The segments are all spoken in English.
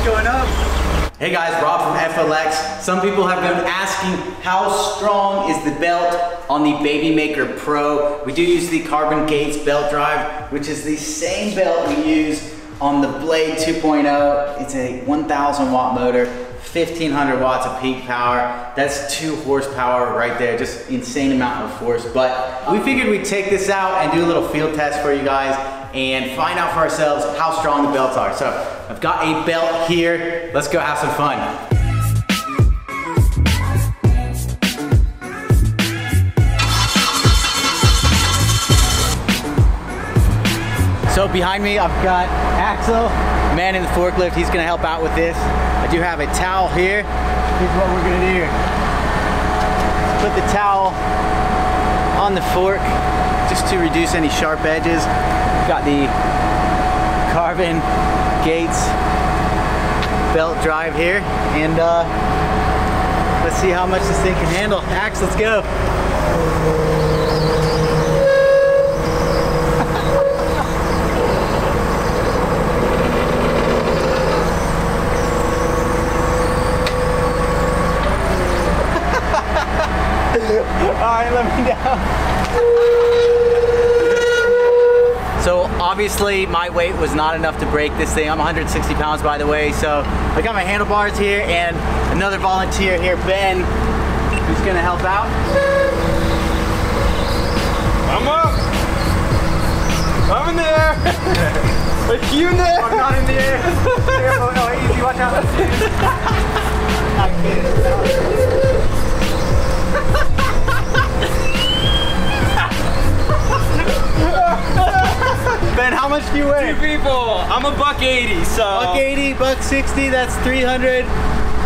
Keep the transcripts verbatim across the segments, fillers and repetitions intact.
What's going up? Hey guys, Rob from F L X. Some people have been asking how strong is the belt on the Baby Maker Pro. We do use the Carbon Gates Belt drive, which is the same belt we use on the Blade two point oh. It's a one thousand watt motor, fifteen hundred watts of peak power. That's two horsepower right there, just insane amount of force. But we figured we'd take this out and do a little field test for you guys and find out for ourselves how strong the belts are. So I've got a belt here. Let's go have some fun. So behind me, I've got Axel, man in the forklift. He's gonna help out with this. I do have a towel here. Here's what we're gonna do. Put the towel on the fork just to reduce any sharp edges. We've got the Carbon Gates belt drive here. And uh, let's see how much this thing can handle. Ax, let's go. Alright, let me down. So obviously my weight was not enough to break this thing. I'm one hundred sixty pounds, by the way, so I got my handlebars here and another volunteer here, Ben, who's gonna help out. I'm up! I'm in the air! Are you in the air? I'm not in the air. Careful, no, easy, watch out. I Ben, how much do you weigh? Two people. I'm a buck eighty, so. Buck eighty, buck sixty, that's three hundred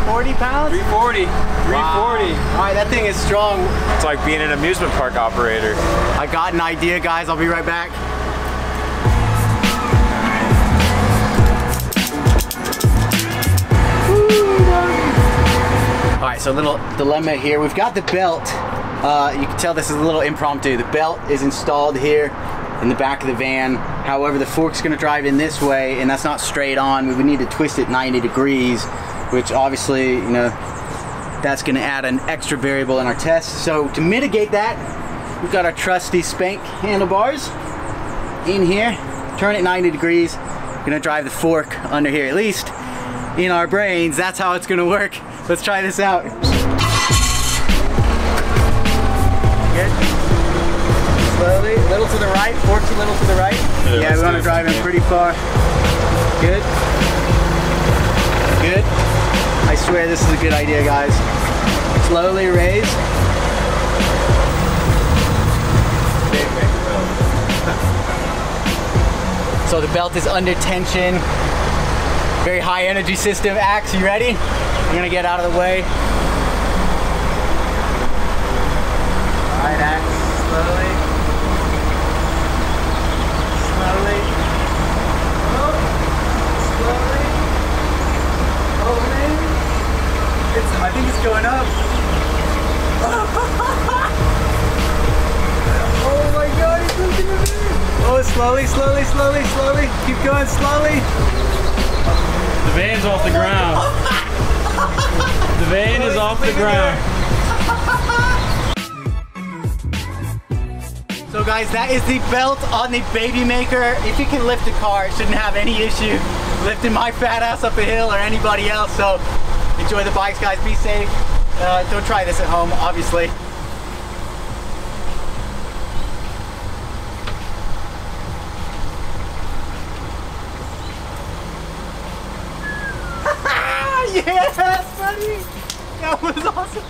forty pounds? three forty. Wow. three forty. Alright, that thing is strong. It's like being an amusement park operator. I got an idea, guys. I'll be right back. Alright, so a little dilemma here. We've got the belt. Uh, you can tell this is a little impromptu. The belt is installed here in the back of the van. However, the fork's gonna drive in this way, and that's not straight on. We would need to twist it ninety degrees, which obviously, you know, that's gonna add an extra variable in our test. So to mitigate that, we've got our trusty Spank handlebars in here. Turn it ninety degrees. Gonna drive the fork under here. At least in our brains, that's how it's gonna work. Let's try this out. Slowly, a little to the right, forks a little to the right. Yeah, yeah, we want to drive in pretty far. Good. Good. I swear this is a good idea, guys. Slowly raise. So the belt is under tension. Very high energy system. Ax, you ready? I'm gonna get out of the way. All right, Ax, slowly. Slowly. Oh, slowly. Holding. It's, I think it's going up. Oh my God, he's looking at me. Oh, slowly, slowly, slowly, slowly. Keep going, slowly. The van's off the ground. The van is off the ground. So guys, that is the belt on the Baby Maker. If you can lift the car, it shouldn't have any issue lifting my fat ass up a hill or anybody else. So enjoy the bikes, guys. Be safe. Uh, don't try this at home, obviously. Yes, buddy! That was awesome!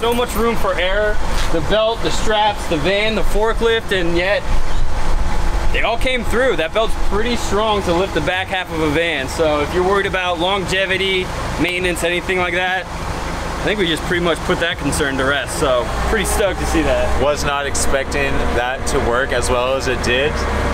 So much room for error. The belt, the straps, the van, the forklift, and yet they all came through. That belt's pretty strong to lift the back half of a van. So if you're worried about longevity, maintenance, anything like that, I think we just pretty much put that concern to rest. So pretty stoked to see that. Was not expecting that to work as well as it did.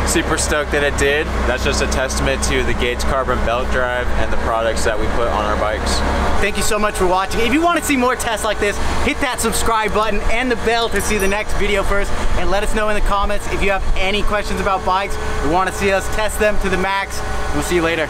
Super stoked that it did. That's just a testament to the Gates Carbon Belt Drive and the products that we put on our bikes. Thank you so much for watching. If you want to see more tests like this, hit that subscribe button and the bell to see the next video first. And let us know in the comments if you have any questions about bikes or want to see us test them to the max. We'll see you later.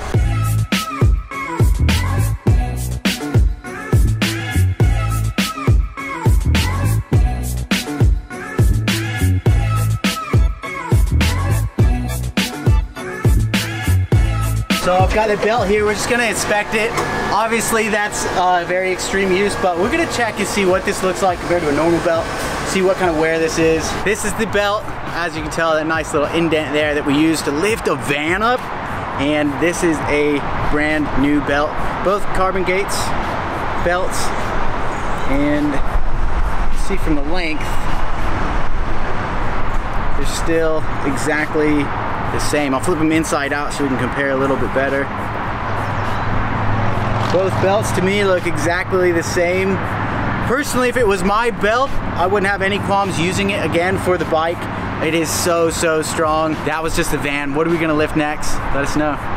So I've got the belt here, we're just gonna inspect it. Obviously that's uh, very extreme use, but we're gonna check and see what this looks like compared to a normal belt, see what kind of wear this is. This is the belt, as you can tell, that nice little indent there that we used to lift a van up. And this is a brand new belt. Both Carbon Gates belts, and see from the length, they're still exactly the same. I'll flip them inside out so we can compare a little bit better. Both belts to me look exactly the same. Personally, if it was my belt, I wouldn't have any qualms using it again for the bike. It is so, so strong. That was just the van. What are we gonna lift next? Let us know.